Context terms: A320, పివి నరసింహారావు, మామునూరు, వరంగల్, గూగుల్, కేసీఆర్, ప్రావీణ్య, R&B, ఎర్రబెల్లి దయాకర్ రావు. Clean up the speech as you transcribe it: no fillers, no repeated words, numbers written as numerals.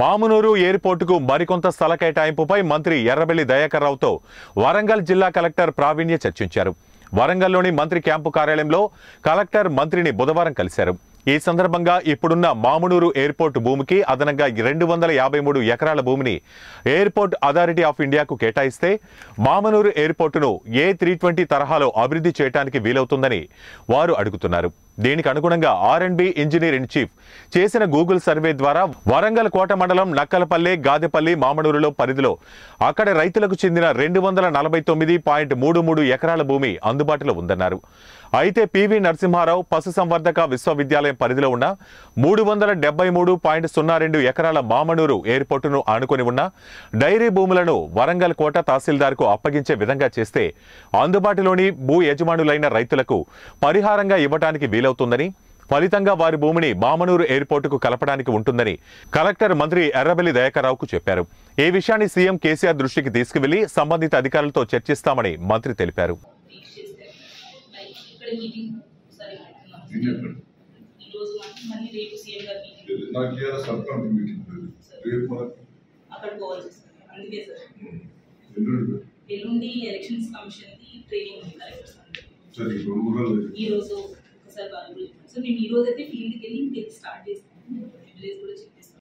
మామునూరు airport కు మరికొంత స్థల కేటాయింపుపై మంత్రి ఎర్రబెల్లి దయాకర్ రావుతో వరంగల్ జిల్లా కలెక్టర్ ప్రావీణ్య చర్చించారు. వరంగల్లోని మంత్రి క్యాంపు కార్యాలయంలో కలెక్టర్ మంత్రిని బుధవారం కలిశారు. ఈ సందర్భంగా ఇప్పుడున్న మామునూరు ఎయిర్పోర్ట్ భూమికి అదనంగా 253 ఎకరాల భూమిని ఎయిర్పోర్ట్ అథారిటీ ఆఫ్ ఇండియాకు కేటాయిస్తే మామునూరు ఎయిర్పోర్టును A320 తరహాలో అభివృద్ధి చేయడానికి వీలవుతుందని వారు అడుగుతున్నారు. దీనికి అనుగుణంగా R&B ఇంజనీర్ ఇన్ చీఫ్ చేసిన గూగుల్ సర్వే ద్వారా వరంగల్ కోట మండలం నక్కలపల్లె, గాదెపల్లి, మామునూరులో పరిధిలో అక్కడ రైతులకు చెందిన 249.33 ఎకరాల భూమి అందుబాటులో ఉందన్నారు. అయితే పివి నరసింహారావు పశుసంవర్ధక విశ్వవిద్యాలయం పరిధిలో ఉన్న 373.02 ఎకరాల మామునూరు ఎయిర్పోర్టును ఆనుకొని ఉన్న డైరీ భూములను వరంగల్ కోట తహసీల్దార్కు అప్పగించే విధంగా చేస్తే అందుబాటులోని భూ యజమానులైన రైతులకు పరిహారంగా ఇవ్వడానికి వీలవుతుందని, ఫలితంగా వారి భూమిని మామునూరు ఎయిర్పోర్టుకు కలపడానికి ఉంటుందని కలెక్టర్ మంత్రి ఎర్రబెల్లి దయాకర్ రావుకు చెప్పారు. ఈ విషయాన్ని సీఎం కేసీఆర్ దృష్టికి తీసుకువెళ్లి సంబంధిత అధికారులతో చర్చిస్తామని మంత్రి తెలిపారు. So, we will start this.